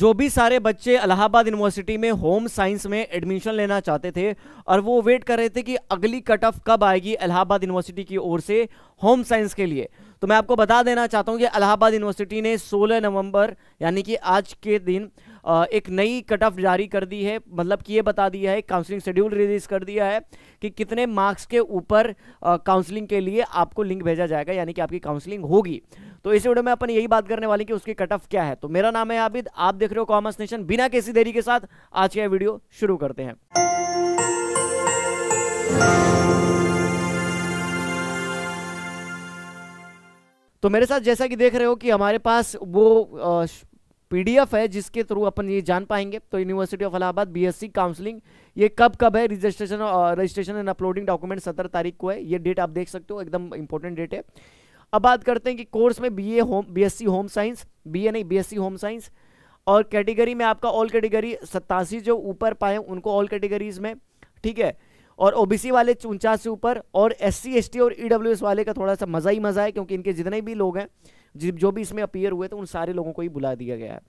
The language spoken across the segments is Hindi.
जो भी सारे बच्चे इलाहाबाद यूनिवर्सिटी में होम साइंस में एडमिशन लेना चाहते थे और वो वेट कर रहे थे कि अगली कट ऑफ कब आएगी इलाहाबाद यूनिवर्सिटी की ओर से होम साइंस के लिए, तो मैं आपको बता देना चाहता हूँ कि इलाहाबाद यूनिवर्सिटी ने 16 नवंबर यानी कि आज के दिन एक नई कट ऑफ जारी कर दी है। मतलब कि ये बता दिया है, काउंसलिंग शेड्यूल रिलीज कर दिया है कि कितने मार्क्स के ऊपर काउंसलिंग के लिए आपको लिंक भेजा जाएगा, यानी कि आपकी काउंसलिंग होगी। तो इस वीडियो में अपन यही बात करने वाले कि उसकी कट ऑफ क्या है। तो मेरा नाम है आबिद, आप देख रहे हो कॉमर्स नेशन। बिना किसी देरी के साथ आज का वीडियो शुरू करते हैं। तो मेरे साथ जैसा कि देख रहे हो कि हमारे पास वो पीडीएफ है जिसके थ्रू अपन ये जान पाएंगे तो university of Allahabad BSc counselling ये कब है। रजिस्ट्रेशन एंड अपलोडिंग डॉक्यूमेंट 17 तारीख को है। ये डेट आप देख सकते हो, एकदम इंपॉर्टेंट डेट है। अब बात करते हैं कि कोर्स में बीएससी होम साइंस और कैटेगरी में आपका ऑल कैटेगरी 87 जो ऊपर पाए उनको ऑल कैटेगरीज में, ठीक है, और ओबीसी वाले 49 से ऊपर और एससी एसटी और ईडब्ल्यूएस वाले का थोड़ा सा मज़ा ही मज़ा है क्योंकि इनके जितने भी लोग हैं जो भी इसमें अपीयर हुए थे उन सारे लोगों को ही बुला दिया गया है,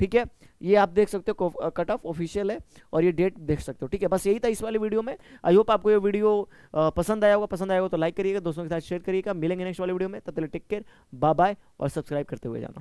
ठीक है। ये आप देख सकते हो, कट ऑफ ऑफिशियल है और ये डेट देख सकते हो, ठीक है। बस यही था इस वाले वीडियो में। आई होप आपको ये वीडियो पसंद आया होगा। पसंद आया होगा तो लाइक करिएगा, दोस्तों के साथ शेयर करिएगा। मिलेंगे नेक्स्ट वाले वीडियो में, तब तक टेक केयर, बाय बाय और सब्सक्राइब करते हुए जाना।